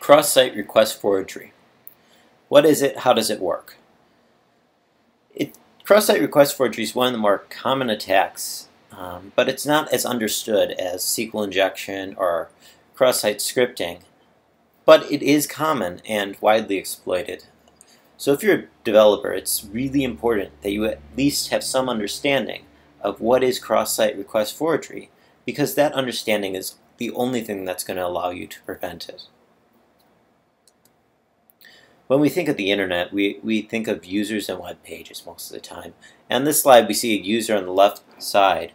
Cross-site request forgery. What is it? How does it work? Cross-site request forgery is one of the more common attacks, but it's not as understood as SQL injection or cross-site scripting, but it is common and widely exploited. So if you're a developer, it's really important that you at least have some understanding of what is cross-site request forgery, because that understanding is the only thing that's going to allow you to prevent it. When we think of the internet, we think of users and web pages most of the time. On this slide, we see a user on the left side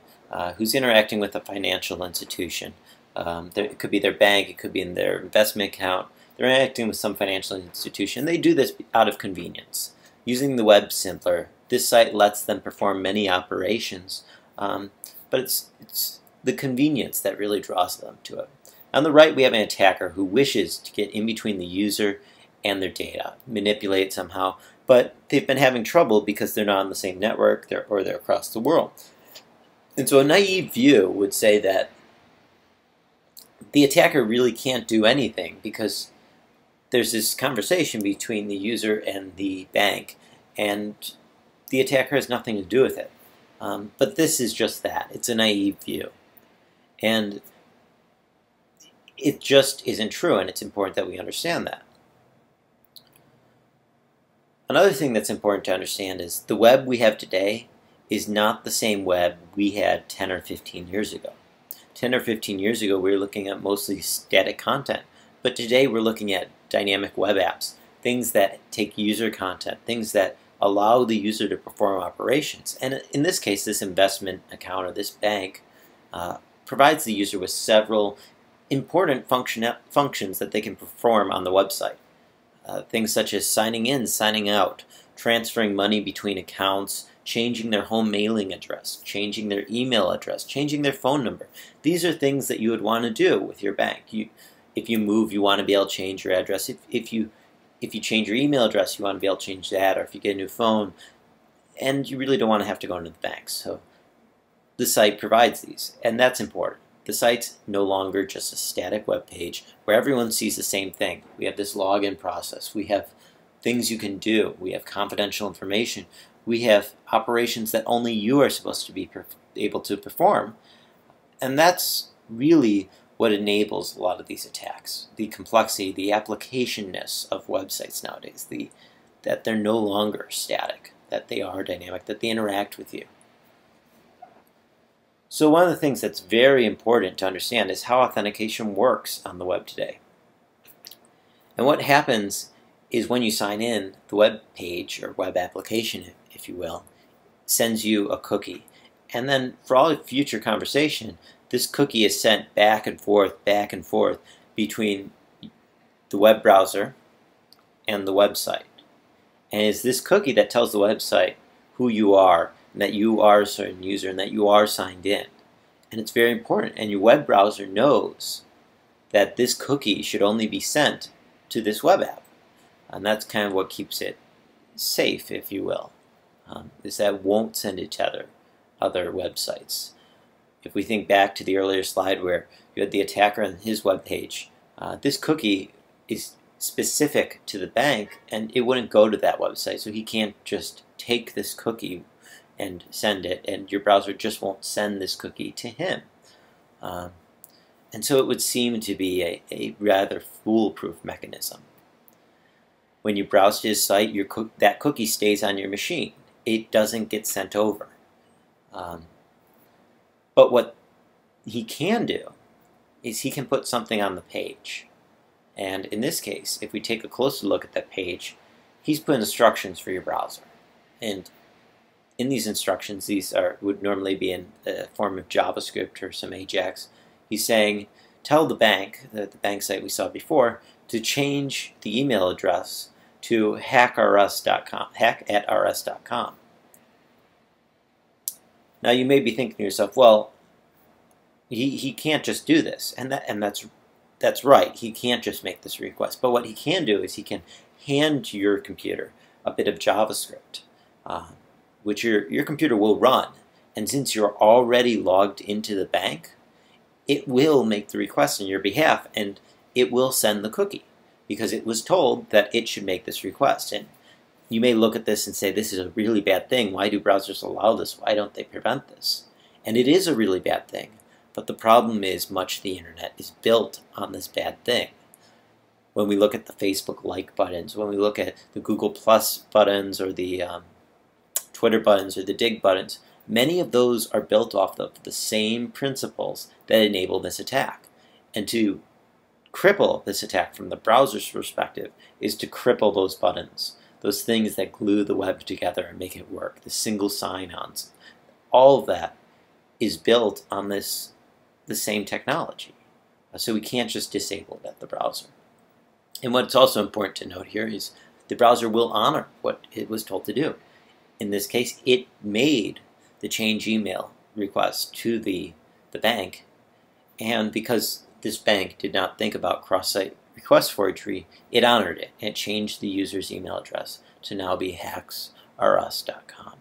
who's interacting with a financial institution. It could be their bank, it could be in their investment account. They're interacting with some financial institution. They do this out of convenience. Using the web simpler, this site lets them perform many operations, but it's the convenience that really draws them to it. On the right, we have an attacker who wishes to get in between the user and their data, manipulate somehow, but they've been having trouble because they're not on the same network or they're across the world. And so a naive view would say that the attacker really can't do anything because there's this conversation between the user and the bank, and the attacker has nothing to do with it. But this is just that. It's a naive view. And it just isn't true, and it's important that we understand that. Another thing that's important to understand is the web we have today is not the same web we had 10 or 15 years ago. 10 or 15 years ago, we were looking at mostly static content. But today we're looking at dynamic web apps, things that take user content, things that allow the user to perform operations. And in this case, this investment account or this bank provides the user with several important functions that they can perform on the website. Things such as signing in, signing out, transferring money between accounts, changing their home mailing address, changing their email address, changing their phone number. These are things that you would want to do with your bank. If you move, you want to be able to change your address. If you change your email address, you want to be able to change that, or if you get a new phone, and you really don't want to have to go into the bank. So the site provides these, and that's important. The site's no longer just a static web page where everyone sees the same thing. We have this login process. We have things you can do. We have confidential information. We have operations that only you are supposed to be able to perform. And that's really what enables a lot of these attacks. The complexity, the applicationness of websites nowadays, that they're no longer static, that they are dynamic, that they interact with you. So one of the things that's very important to understand is how authentication works on the web today. And what happens is when you sign in, the web page or web application, if you will, sends you a cookie. And then for all future conversation, this cookie is sent back and forth between the web browser and the website. And it's this cookie that tells the website who you are, and that you are a certain user, and that you are signed in. And it's very important. And your web browser knows that this cookie should only be sent to this web app. And that's kind of what keeps it safe, if you will, is that it won't send it to other websites. If we think back to the earlier slide where you had the attacker on his web page, this cookie is specific to the bank, and it wouldn't go to that website. So he can't just take this cookie and send it, and your browser just won't send this cookie to him. And so it would seem to be a rather foolproof mechanism. When you browse to his site, that cookie stays on your machine. It doesn't get sent over. But what he can do is he can put something on the page. And in this case, if we take a closer look at that page, he's put instructions for your browser. And in these instructions, would normally be in the form of JavaScript or some AJAX. He's saying, tell the bank, the bank site we saw before, to change the email address to hack@rs.com. Now you may be thinking to yourself, well, he can't just do this, and that's right. He can't just make this request. But what he can do is he can hand to your computer a bit of JavaScript, which your computer will run. And since you're already logged into the bank, it will make the request on your behalf, and it will send the cookie. because it was told that it should make this request. And you may look at this and say, this is a really bad thing. Why do browsers allow this? Why don't they prevent this? And it is a really bad thing. But the problem is much of the internet is built on this bad thing. When we look at the Facebook like buttons, when we look at the Google Plus buttons or the Twitter buttons or the Dig buttons, many of those are built off of the same principles that enable this attack. And to cripple this attack from the browser's perspective is to cripple those buttons, those things that glue the web together and make it work, the single sign-ons. All of that is built on the same technology. So we can't just disable it at the browser. And what's also important to note here is the browser will honor what it was told to do. In this case, it made the change email request to the bank, and because this bank did not think about cross-site request forgery, it honored it and changed the user's email address to now be hacks.rs.com.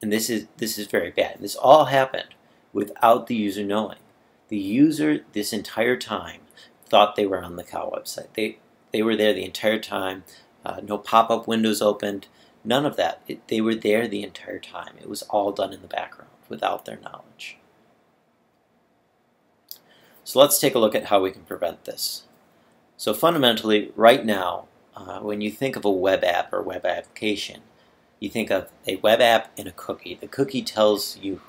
And this is very bad. This all happened without the user knowing. The user this entire time thought they were on the cow website. They were there the entire time. No pop-up windows opened. None of that. They were there the entire time. It was all done in the background without their knowledge. So let's take a look at how we can prevent this. So fundamentally, right now, when you think of a web app or web application, you think of a web app and a cookie. The cookie tells you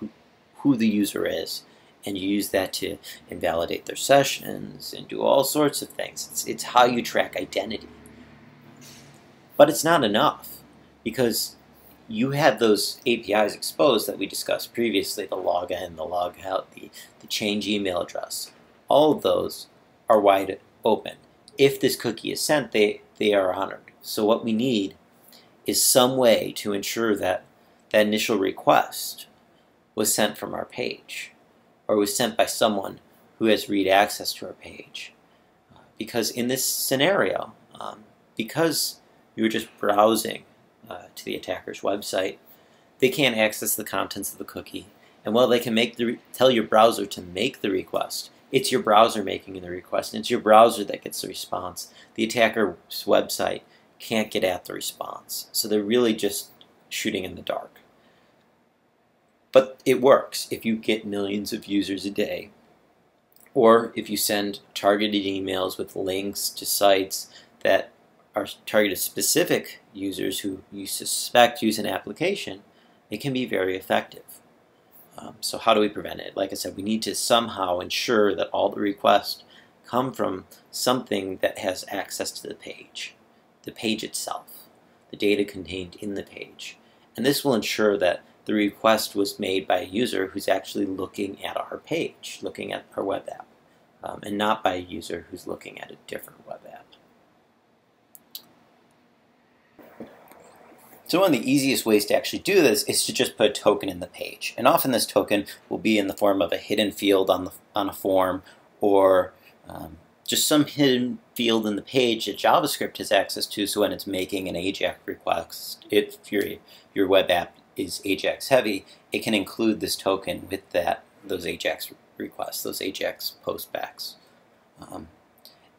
who the user is, and you use that to invalidate their sessions and do all sorts of things. It's how you track identity. But it's not enough, because you have those APIs exposed that we discussed previously, the login, the logout, the change email address. All of those are wide open. If this cookie is sent, they are honored. So what we need is some way to ensure that that initial request was sent from our page, or was sent by someone who has read access to our page. Because in this scenario, because you were just browsing to the attacker's website, they can't access the contents of the cookie. And while they can make tell your browser to make the request, it's your browser making the request, and it's your browser that gets the response. The attacker's website can't get at the response. So they're really just shooting in the dark. But it works if you get millions of users a day, or if you send targeted emails with links to sites that are targeted specific users who you suspect use an application, it can be very effective. So how do we prevent it? Like I said, we need to somehow ensure that all the requests come from something that has access to the page itself, the data contained in the page. And this will ensure that the request was made by a user who's actually looking at our page, looking at our web app, and not by a user who's looking at a different web app. So one of the easiest ways to actually do this is to just put a token in the page. And often this token will be in the form of a hidden field on a form, or just some hidden field in the page that JavaScript has access to, so when it's making an AJAX request, if your web app is AJAX heavy, it can include this token with those AJAX requests, those AJAX postbacks.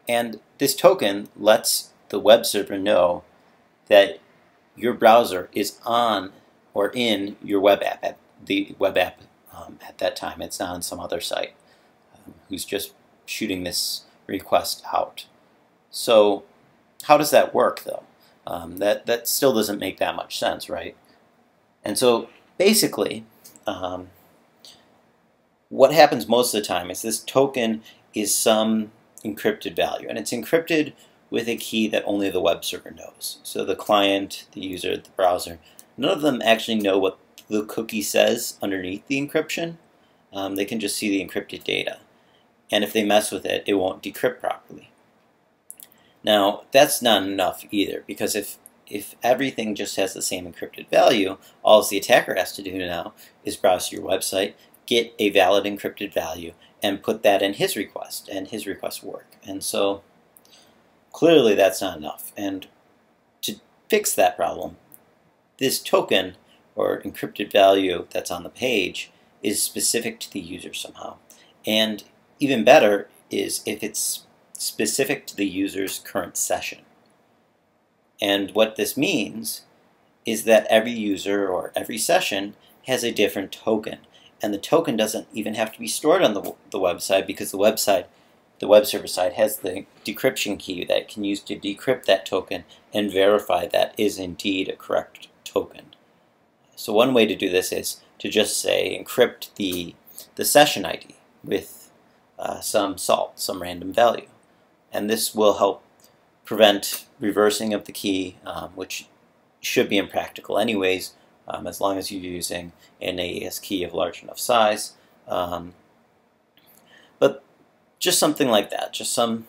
And this token lets the web server know that your browser is on or in your web app, at the web app at that time. It's not on some other site who's just shooting this request out. So how does that work, though? That still doesn't make that much sense, right? And so basically, what happens most of the time is this token is some encrypted value, and it's encrypted with a key that only the web server knows. So the client, the user, the browser, none of them actually know what the cookie says underneath the encryption. They can just see the encrypted data. And if they mess with it, it won't decrypt properly. Now, that's not enough either, because if everything just has the same encrypted value, all the attacker has to do now is browse your website, get a valid encrypted value, and put that in his request, and his requests work. And so clearly that's not enough, and to fix that problem, this token or encrypted value that's on the page is specific to the user somehow. And even better is if it's specific to the user's current session. And what this means is that every user or every session has a different token. And the token doesn't even have to be stored on the website, because the web server side has the decryption key that it can use to decrypt that token and verify that is indeed a correct token. So one way to do this is to just say encrypt the session ID with some salt, some random value. And this will help prevent reversing of the key, which should be impractical anyways, as long as you're using an AES key of large enough size. But just something like that, just some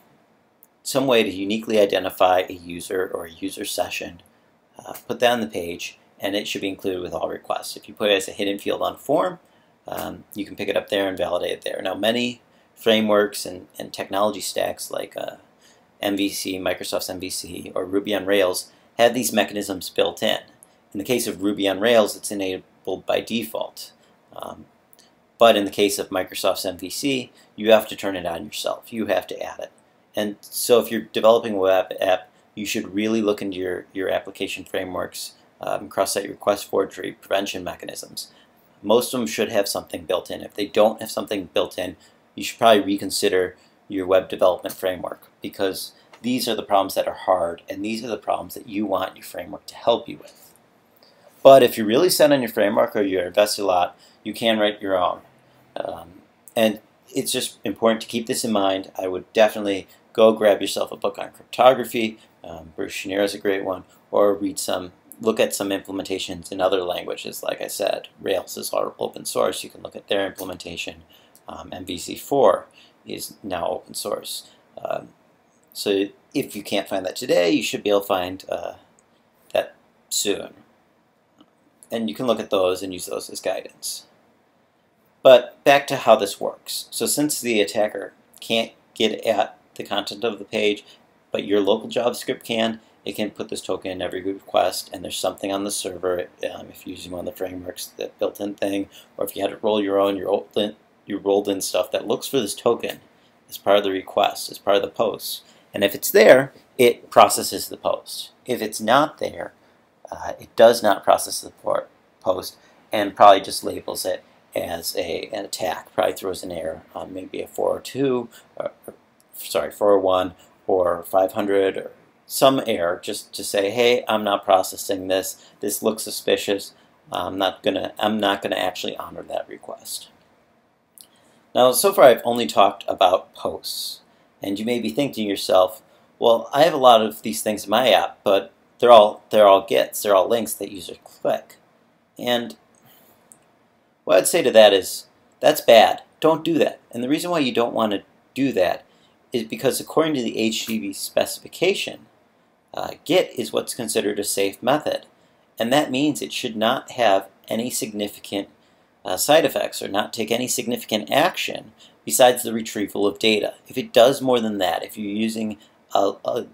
way to uniquely identify a user or a user session, put that on the page, and it should be included with all requests. If you put it as a hidden field on a form, you can pick it up there and validate it there. Now, many frameworks and technology stacks like MVC, Microsoft's MVC, or Ruby on Rails have these mechanisms built in. In the case of Ruby on Rails, it's enabled by default. But in the case of Microsoft's MVC, you have to turn it on yourself. You have to add it. And so if you're developing a web app, you should really look into your application frameworks, cross-site request forgery prevention mechanisms. Most of them should have something built in. If they don't have something built in, you should probably reconsider your web development framework, because these are the problems that are hard, and these are the problems that you want your framework to help you with. But if you're really set on your framework or you invest a lot, you can write your own. And it's just important to keep this in mind. I would definitely go grab yourself a book on cryptography. Bruce Schneier is a great one. Or look at some implementations in other languages. Like I said, Rails is all open source. You can look at their implementation. MVC4 is now open source. So if you can't find that today, you should be able to find that soon. And you can look at those and use those as guidance. But back to how this works. So since the attacker can't get at the content of the page, but your local JavaScript can, it can put this token in every request, and there's something on the server, if you're using one of the frameworks, that built-in thing, or if you had to roll your own, you rolled in stuff that looks for this token as part of the request, as part of the post. And if it's there, it processes the post. If it's not there, it does not process the post, and probably just labels it as an attack, probably throws an error on maybe a 402, sorry, 401 or 500, or some error, just to say, hey, I'm not processing this, this looks suspicious, I'm not gonna actually honor that request. Now, so far I've only talked about posts, and you may be thinking to yourself, well, I have a lot of these things in my app, but they're all gets, they're all links that users click. And what I'd say to that is, that's bad. Don't do that. And the reason why you don't want to do that is because according to the HTTP specification, GET is what's considered a safe method. And that means it should not have any significant side effects or not take any significant action besides the retrieval of data. If it does more than that, if you're using a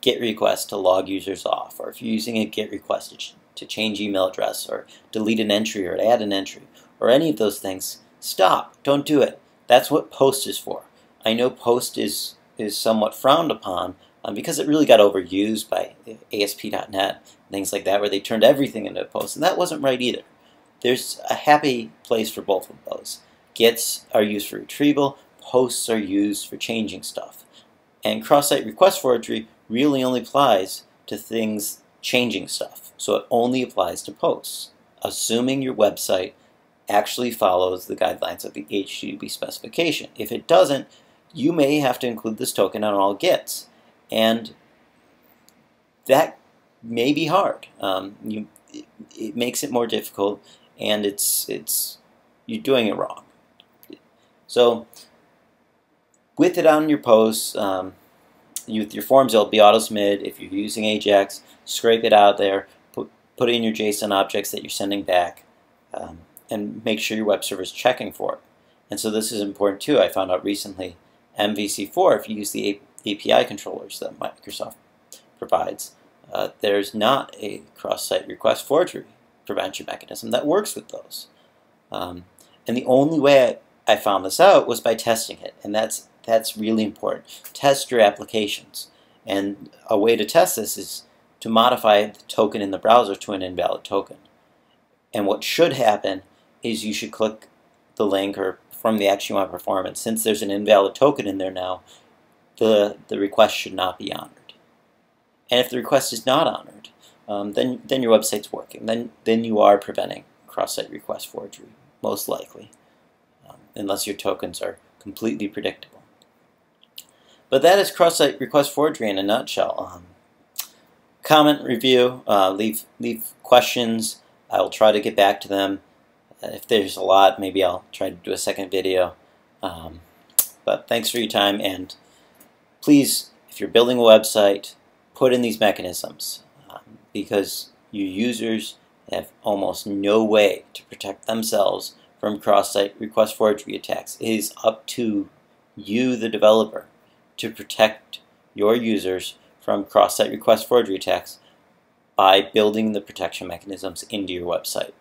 GET request to log users off, or if you're using a GET request to change email address or delete an entry or add an entry, or any of those things, stop. Don't do it. That's what POST is for. I know POST is somewhat frowned upon because it really got overused by ASP.NET, things like that, where they turned everything into a POST, and that wasn't right either. There's a happy place for both of those. GETs are used for retrieval, POSTs are used for changing stuff. And cross-site request forgery really only applies to things changing stuff. So it only applies to posts, assuming your website actually follows the guidelines of the HTTP specification. If it doesn't, you may have to include this token on all gets, and that may be hard. It makes it more difficult, and you're doing it wrong. So with it on your posts, with your forms, they'll be auto-submitted. If you're using AJAX, scrape it out there, put in your JSON objects that you're sending back, and make sure your web server is checking for it. And so this is important too. I found out recently, MVC4, if you use the API controllers that Microsoft provides, there's not a cross-site request forgery prevention mechanism that works with those. And the only way I found this out was by testing it, and that's That's really important. Test your applications. And a way to test this is to modify the token in the browser to an invalid token. And what should happen is you should click the link or perform the action you want to perform. And since there's an invalid token in there now, the request should not be honored. And if the request is not honored, then your website's working. Then you are preventing cross-site request forgery, most likely, unless your tokens are completely predictable. But that is cross-site request forgery in a nutshell. Comment, review, leave questions. I will try to get back to them. If there's a lot, maybe I'll try to do a second video. But thanks for your time, and please, if you're building a website, put in these mechanisms because your users have almost no way to protect themselves from cross-site request forgery attacks. It is up to you, the developer, to protect your users from cross-site request forgery attacks by building the protection mechanisms into your website.